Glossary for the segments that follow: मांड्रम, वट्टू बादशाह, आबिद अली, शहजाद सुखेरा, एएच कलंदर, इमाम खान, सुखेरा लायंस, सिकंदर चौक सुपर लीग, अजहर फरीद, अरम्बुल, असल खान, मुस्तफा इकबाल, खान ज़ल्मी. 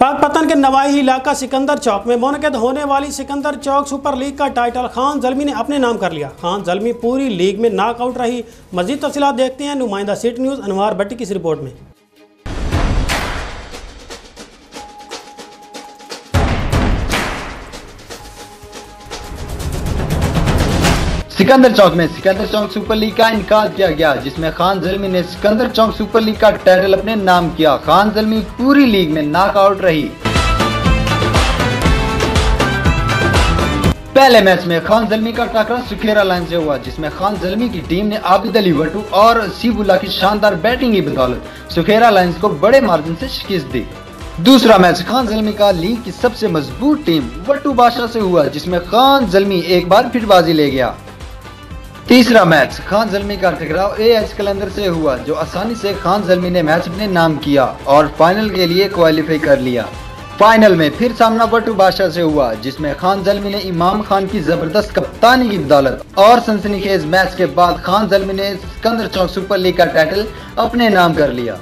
पाकपतन के नवाही इलाका सिकंदर चौक में मुनक़िद होने वाली सिकंदर चौक सुपर लीग का टाइटल खान ज़ल्मी ने अपने नाम कर लिया। खान ज़ल्मी पूरी लीग में नॉकआउट रही। मज़ीद तफ़सीलात देखते हैं नुमाइंदा सिटी न्यूज़ अनवार भट्टी की इस रिपोर्ट में। सिकंदर चौक में सिकंदर चौक सुपर लीग का इनकार किया गया, जिसमें खान ज़ल्मी ने सिकंदर चौक सुपर लीग का टाइटल अपने नाम किया। खान ज़ल्मी पूरी लीग में नॉकआउट रही। पहले मैच में खान ज़ल्मी का टकराव सुखेरा लायंस से हुआ, जिसमें खान ज़ल्मी की टीम ने आबिद अली वट्टू और सीबुल्ला की शानदार बैटिंग की बदौलत सुखेरा लायंस को बड़े मार्जिन से शिकस्त दी। दूसरा मैच खान ज़ल्मी का लीग की सबसे मजबूत टीम वट्टू बादशाह से हुआ, जिसमें खान ज़ल्मी एक बार फिर बाजी ले गया। तीसरा मैच खान ज़ल्मी का टकराव एएच कलंदर से हुआ, जो आसानी से खान ज़ल्मी ने मैच अपने नाम किया और फाइनल के लिए क्वालिफाई कर लिया। फाइनल में फिर सामना वट्टू बादशाह से हुआ, जिसमें खान ज़ल्मी ने इमाम खान की जबरदस्त कप्तानी की बदौलत और सनसनीखेज मैच के बाद खान ज़ल्मी ने सिकंदर चौक सुपर लीग का टाइटल अपने नाम कर लिया।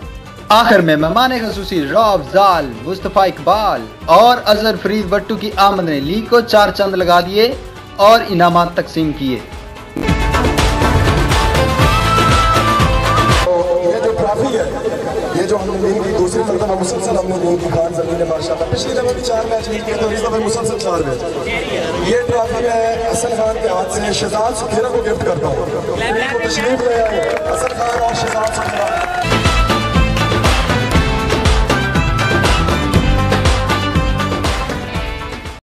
आखिर में मेहमान खसूसी रॉबजाल, मुस्तफा इकबाल और अजहर फरीद वट्टू की आमद ने लीग को चार चांद लगा दिए और इनामात तकसीम किए। ये जो ट्रॉफी है, ये जो हमने लीग की दूसरी मरतबा मुसलसल हमने लीग की खान ज़ल्मी ने माशाल्लाह पिछली दफा भी चार मैच जीत गए, तो इस दफा मुसलसल चार मैच। ये ट्रॉफी मैं असल खान के हाथ से शहजाद सुखेरा को गिफ्ट करता हूँ। तशरीफ ले आए असल खान और शहजाद सुखेरा।